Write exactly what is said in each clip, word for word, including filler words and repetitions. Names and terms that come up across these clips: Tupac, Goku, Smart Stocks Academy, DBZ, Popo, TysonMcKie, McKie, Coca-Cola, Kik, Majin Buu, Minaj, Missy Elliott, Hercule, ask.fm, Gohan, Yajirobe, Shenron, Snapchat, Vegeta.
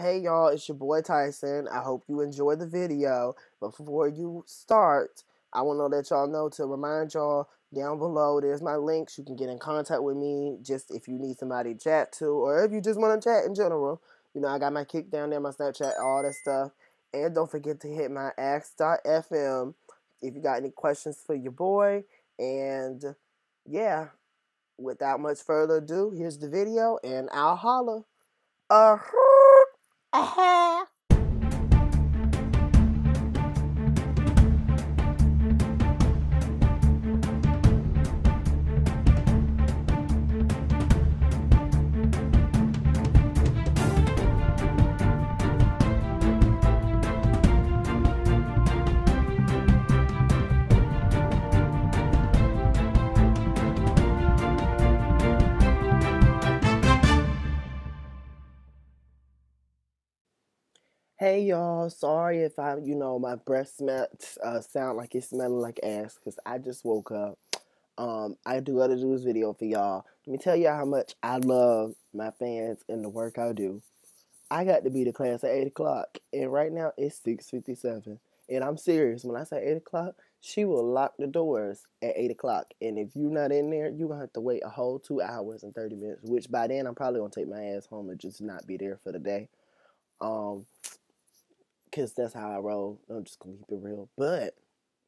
Hey y'all, it's your boy Tyson. I hope you enjoy the video. But before you start, I want to let y'all know to remind y'all down below, there's my links. You can get in contact with me just if you need somebody to chat to, or if you just want to chat in general. You know, I got my kick down there, my Snapchat, all that stuff. And don't forget to hit my ask dot f m if you got any questions for your boy. And yeah, without much further ado, here's the video and I'll holla. Uh -huh. Uh-huh. Hey y'all, sorry if I, you know, my breath smell, uh, sound like it's smelling like ass, because I just woke up. Um, I do other news video for y'all. Let me tell y'all how much I love my fans and the work I do. I got to be to class at eight o'clock, and right now it's six fifty-seven. And I'm serious, when I say eight o'clock, she will lock the doors at eight o'clock. And if you're not in there, you're going to have to wait a whole two hours and thirty minutes, which by then I'm probably going to take my ass home and just not be there for the day. Um... Because that's how I roll. I'm just going to keep it real. But,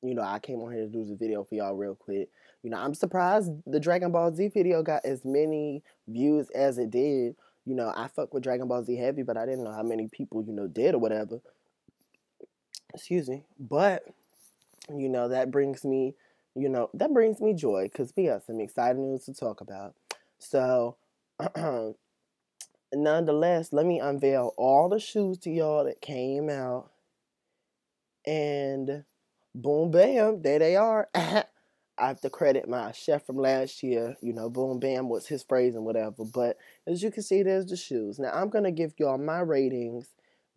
you know, I came on here to do the video for y'all real quick. You know, I'm surprised the Dragon Ball Z video got as many views as it did. You know, I fuck with Dragon Ball Z heavy, but I didn't know how many people, you know, did or whatever. Excuse me. But, you know, that brings me, you know, that brings me joy. Because we got some exciting news to talk about. So, nonetheless, let me unveil all the shoes to y'all that came out, and boom, bam, there they are. I have to credit my chef from last year, you know, boom, bam was his phrase and whatever, but as you can see, there's the shoes. Now, I'm going to give y'all my ratings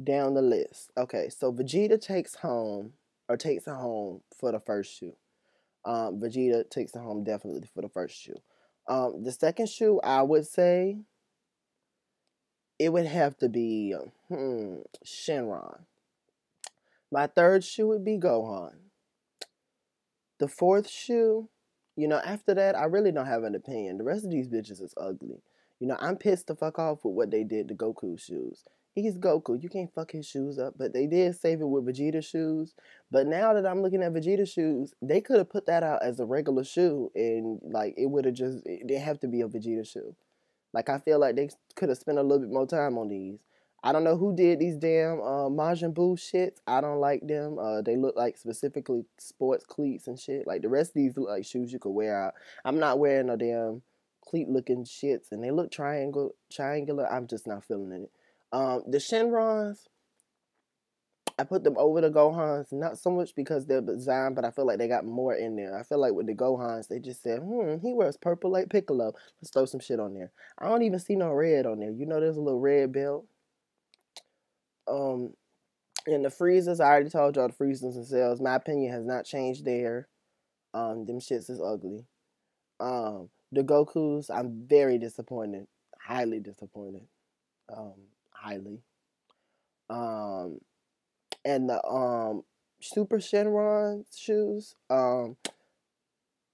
down the list. Okay, so Vegeta takes home, or takes it home for the first shoe. Um, Vegeta takes it home definitely for the first shoe. Um, the second shoe, I would say, it would have to be hmm, Shenron. My third shoe would be Gohan. The fourth shoe, you know, after that, I really don't have an opinion. The rest of these bitches is ugly. You know, I'm pissed the fuck off with what they did to Goku's shoes. He's Goku. You can't fuck his shoes up. But they did save it with Vegeta's shoes. But now that I'm looking at Vegeta's shoes, they could have put that out as a regular shoe. And, like, it would have just, it didn't have to be a Vegeta shoe. Like, I feel like they could have spent a little bit more time on these. I don't know who did these damn uh, Majin Buu shits. I don't like them. Uh, they look like specifically sports cleats and shit. Like, the rest of these look like shoes you could wear out. I'm not wearing no damn cleat-looking shits. And they look triangle, triangular. I'm just not feeling it. Um, the Shenrons, I put them over the Gohans. Not so much because they're designed, but I feel like they got more in there. I feel like with the Gohans, they just said, hmm, he wears purple like Piccolo. Let's throw some shit on there. I don't even see no red on there. You know there's a little red belt. Um, and the Freezers, I already told y'all the Freezers themselves. My opinion has not changed there. Um, them shits is ugly. Um, the Gokus, I'm very disappointed. Highly disappointed. Um, highly. Um... And the um, Super Shenron shoes, um,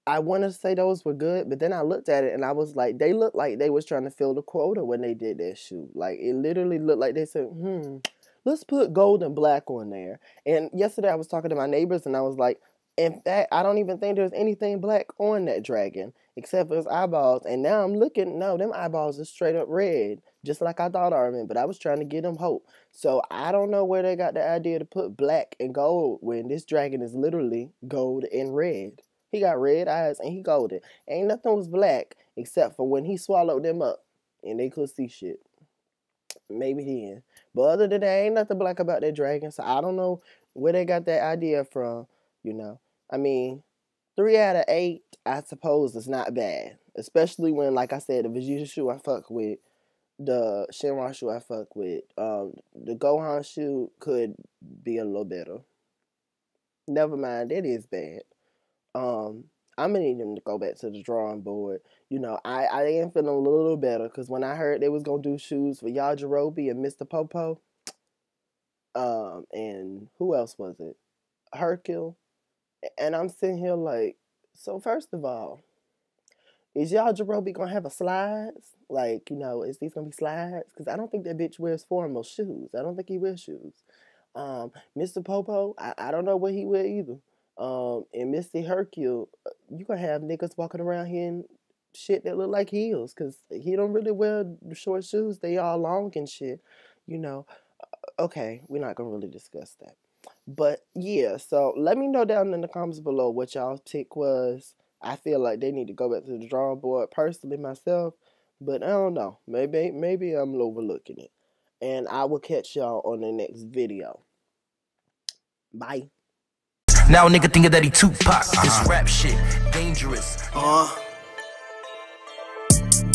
I want to say those were good, but then I looked at it and I was like, they looked like they was trying to fill the quota when they did that shoe. Like, it literally looked like they said, hmm, let's put gold and black on there. And yesterday I was talking to my neighbors and I was like, in fact, I don't even think there's anything black on that dragon except for his eyeballs. And now I'm looking, no, them eyeballs are straight up red. Just like I thought I remembered, but I was trying to give them hope. So I don't know where they got the idea to put black and gold when this dragon is literally gold and red. He got red eyes and he golden. Ain't nothing was black except for when he swallowed them up and they could see shit. Maybe then. But other than that, ain't nothing black about that dragon. So I don't know where they got that idea from, you know. I mean, three out of eight, I suppose, is not bad. Especially when, like I said, the Vegeta shoe I fuck with. The Shenron shoe I fuck with. Um, the Gohan shoe could be a little better. Never mind, it is bad. Um, I'm gonna need them to go back to the drawing board. You know, I, I am feeling a little better because when I heard they was gonna do shoes for Yajirobe and Mister Popo, um, and who else was it? Hercule. And I'm sitting here like, so first of all, is y'all Jerobi gonna have a slides? Like, you know, is these gonna be slides? Because I don't think that bitch wears formal shoes. I don't think he wears shoes. Um, Mister Popo, I, I don't know what he wear either. Um, and Mister Hercule, you gonna have niggas walking around here in shit that look like heels, because he don't really wear short shoes. They all long and shit, you know. Okay, we're not gonna really discuss that. But yeah, so let me know down in the comments below what y'all tick was. I feel like they need to go back to the drawing board personally myself, but I don't know. Maybe maybe I'm overlooking it. And I will catch y'all on the next video. Bye. Now a nigga thinking that he Tupac. Uh-huh. This rap shit dangerous. Uh.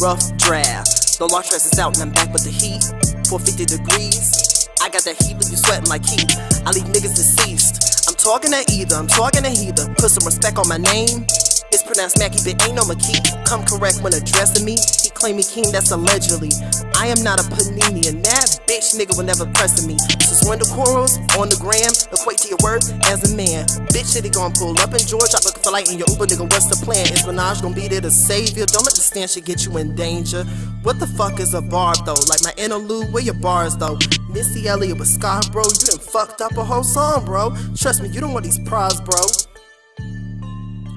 Rough draft. Don't launch dresses out and I'm back with the heat. four fifty degrees. I got that heat, but you sweating like heat. I leave niggas deceased. I'm talking to either. I'm talking to either. Put some respect on my name. It's pronounced Mackie, but ain't no McKie. Come correct when addressing me. He claiming king, that's allegedly. I am not a panini, and that bitch nigga will never press me. Surrender quarrels on the gram, equate to your worth as a man. Bitch, shit, he gon' pull up in Georgia looking for light in your Uber, nigga. What's the plan? Is Minaj gon' be there to save you? Don't let the stand shit get you in danger. What the fuck is a bar though? Like my interlude, where your bars though? Missy Elliott with Scott, bro. You done fucked up a whole song, bro. Trust me, you don't want these prize, bro.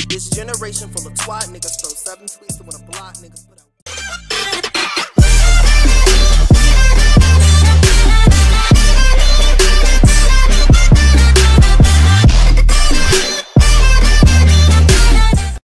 This generation full of twat niggas throw seven tweets to win a block niggas.